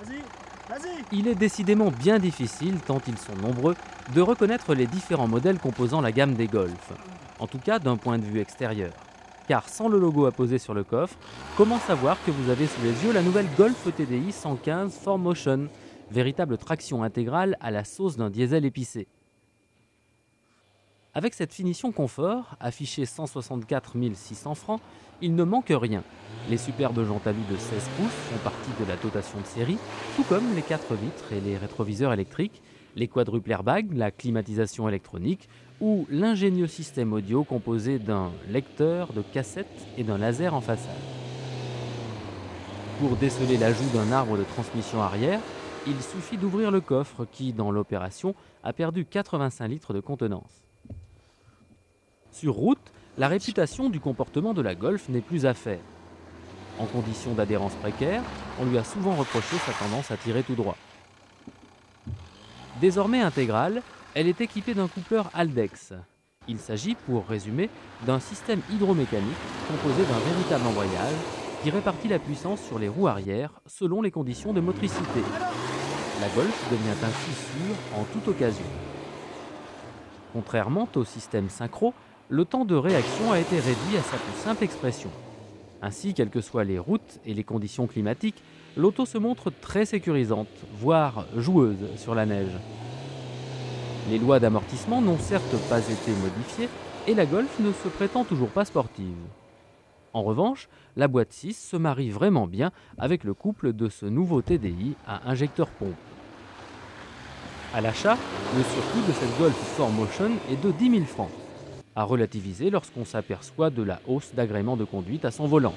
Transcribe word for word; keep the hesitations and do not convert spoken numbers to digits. Vas-y, vas-y. Il est décidément bien difficile, tant ils sont nombreux, de reconnaître les différents modèles composant la gamme des Golf, en tout cas d'un point de vue extérieur. Car sans le logo apposé sur le coffre, comment savoir que vous avez sous les yeux la nouvelle Golf T D I cent quinze four motion, véritable traction intégrale à la sauce d'un diesel épicé. Avec cette finition confort, affichée cent soixante-quatre mille six cents francs, il ne manque rien. Les superbes jantes à vue de seize pouces font partie de la dotation de série, tout comme les quatre vitres et les rétroviseurs électriques, les quadruples airbags, la climatisation électronique ou l'ingénieux système audio composé d'un lecteur de cassette et d'un laser en façade. Pour déceler l'ajout d'un arbre de transmission arrière, il suffit d'ouvrir le coffre qui, dans l'opération, a perdu quatre-vingt-cinq litres de contenance. Sur route, la réputation du comportement de la Golf n'est plus à faire. En condition d'adhérence précaire, on lui a souvent reproché sa tendance à tirer tout droit. Désormais intégrale, elle est équipée d'un coupleur Haldex. Il s'agit, pour résumer, d'un système hydromécanique composé d'un véritable embrayage qui répartit la puissance sur les roues arrière selon les conditions de motricité. La Golf devient ainsi sûre en toute occasion. Contrairement au système synchro, le temps de réaction a été réduit à sa plus simple expression. Ainsi, quelles que soient les routes et les conditions climatiques, l'auto se montre très sécurisante, voire joueuse sur la neige. Les lois d'amortissement n'ont certes pas été modifiées et la Golf ne se prétend toujours pas sportive. En revanche, la boîte six se marie vraiment bien avec le couple de ce nouveau T D I à injecteur-pompe. À l'achat, le surcoût de cette Golf four motion est de dix mille francs, à relativiser lorsqu'on s'aperçoit de la hausse d'agrément de conduite à son volant.